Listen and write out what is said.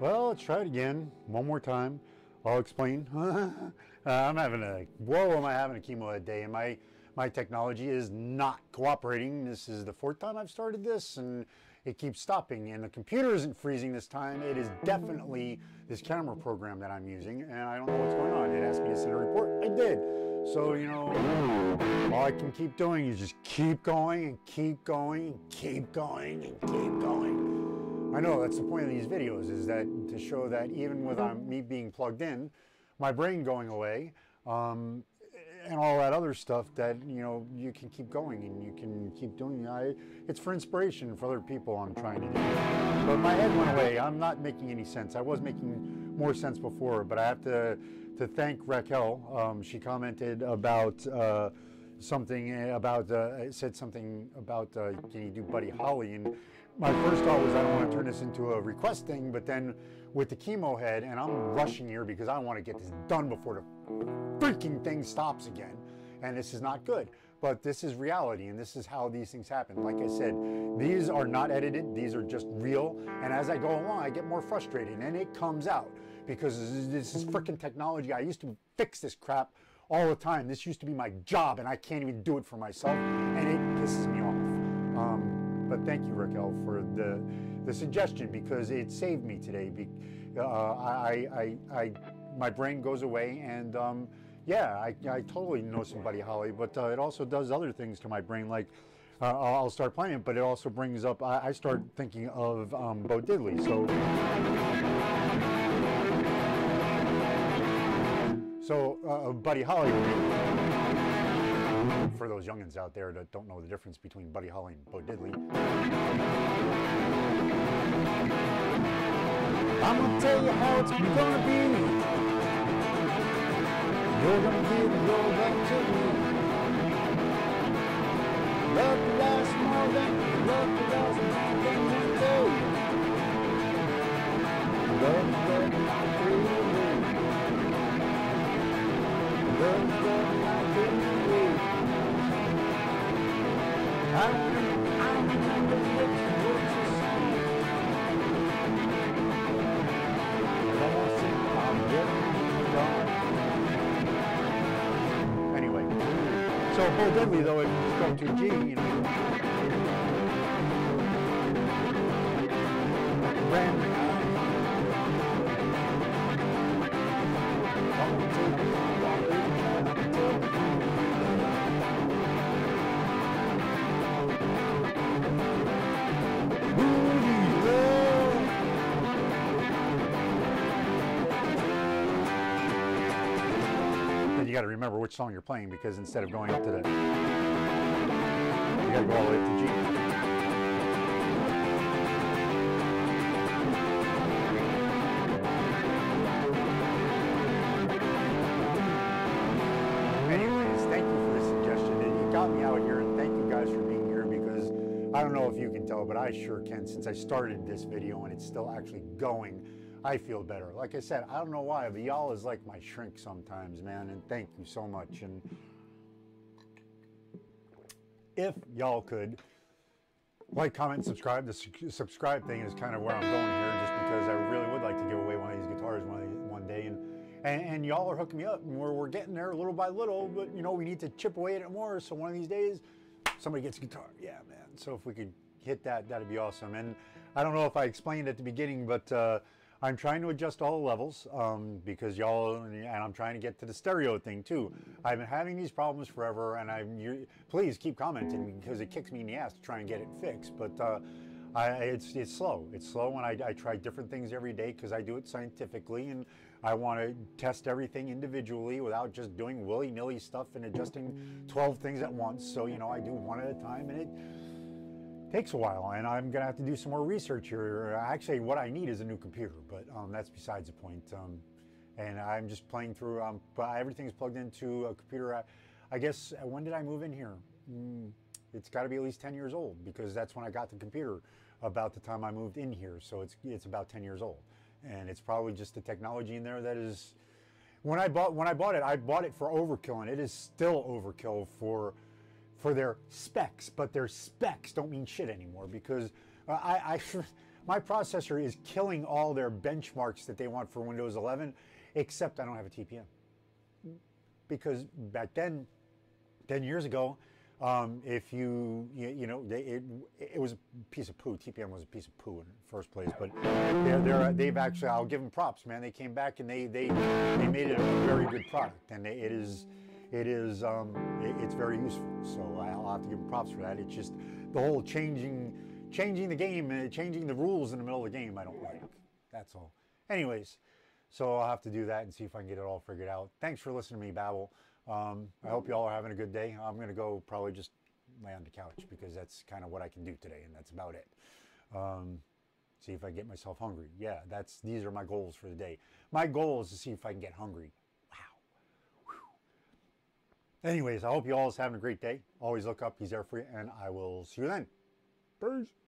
Well, let's try it again, one more time. I'll explain. Whoa, am I having a chemo day, and my technology is not cooperating. This is the fourth time I've started this, and it keeps stopping, and the computer isn't freezing this time. It is definitely this camera program that I'm using, and I don't know what's going on. It asked me to send a report. I did. So, you know, all I can keep doing is just keep going and keep going and keep going and keep going. I know that's the point of these videos, is that to show that even with me being plugged in, my brain going away, and all that other stuff, that, you know, you can keep going and you can keep doing. It's for inspiration for other people I'm trying to do. But my head went away. I'm not making any sense. I was making more sense before, but I have to thank Raquel. She commented about something about, said something about, can you do Buddy Holly? And my first thought was, I don't want to turn this into a request thing, but then with the chemo head, and I'm rushing here because I want to get this done before the freaking thing stops again, and this is not good, but this is reality, and this is how these things happen. Like I said, these are not edited, these are just real, and as I go along I get more frustrated, and it comes out because this is freaking technology. I used to fix this crap all the time. This used to be my job, and I can't even do it for myself, and it pisses me off. But thank you, Raquel, for the suggestion, because it saved me today. My brain goes away, and yeah, I totally know somebody, Holly, but it also does other things to my brain, like I'll start playing it, but it also brings up, I start thinking of Bo Diddley, so Buddy Holly, for those youngins out there that don't know the difference between Buddy Holly and Bo Diddley. I'm gonna tell you how it's gonna be. You're gonna give your love to me. Love to last more than you. Love to last more than you do. Love that I feel you. Love that I feel you. I remember what you said. I'm getting you wrong. So Bo Diddley, though, it just go to G, you know. You got to remember which song you're playing, because instead of going up to the, you got to go all the way to G. Anyways, thank you for the suggestion, and you got me out here, and thank you guys for being here, because I don't know if you can tell, but I sure can. Since I started this video and it's still actually going, I feel better. Like I said, I don't know why, but y'all is like my shrink sometimes, man, and thank you so much. And if y'all could like, comment, subscribe. The subscribe thing is kind of where I'm going here, just because I really would like to give away one of these guitars one day, and y'all are hooking me up, and we're getting there little by little, but you know, we need to chip away at it more, so one of these days somebody gets a guitar. Yeah, man, so if we could hit that, that'd be awesome. And I don't know if I explained at the beginning, but I'm trying to adjust all the levels, because y'all, and I'm trying to get to the stereo thing too. I've been having these problems forever, and please keep commenting, because it kicks me in the ass to try and get it fixed. But it's slow. It's slow, and I try different things every day, because I do it scientifically, and I want to test everything individually without just doing willy-nilly stuff and adjusting 12 things at once. So, you know, I do one at a time, and it takes a while, and I'm gonna have to do some more research here. Actually, what I need is a new computer, but that's besides the point. And I'm just playing through, but everything's plugged into a computer. I guess, when did I move in here? It's gotta be at least 10 years old, because that's when I got the computer, about the time I moved in here. So it's about 10 years old. And it's probably just the technology in there that is, when I bought it for overkill, and it is still overkill for their specs, but their specs don't mean shit anymore, because My processor is killing all their benchmarks that they want for Windows 11, except I don't have a TPM. Because back then, 10 years ago, if it was a piece of poo. TPM was a piece of poo in the first place, but they've actually, I'll give them props, man. They came back and they made it a very good product, and it's very useful. So I'll have to give them props for that. It's just the whole changing the game and changing the rules in the middle of the game. I don't like. That's all. Anyways, so I'll have to do that and see if I can get it all figured out. Thanks for listening to me babble. I hope you all are having a good day. I'm going to go probably just lay on the couch because that's kind of what I can do today, and that's about it. See if I get myself hungry. Yeah, these are my goals for the day. My goal is to see if I can get hungry. Wow. Whew. Anyways, I hope you all is having a great day. Always look up. He's there for you, and I will see you then. Peace.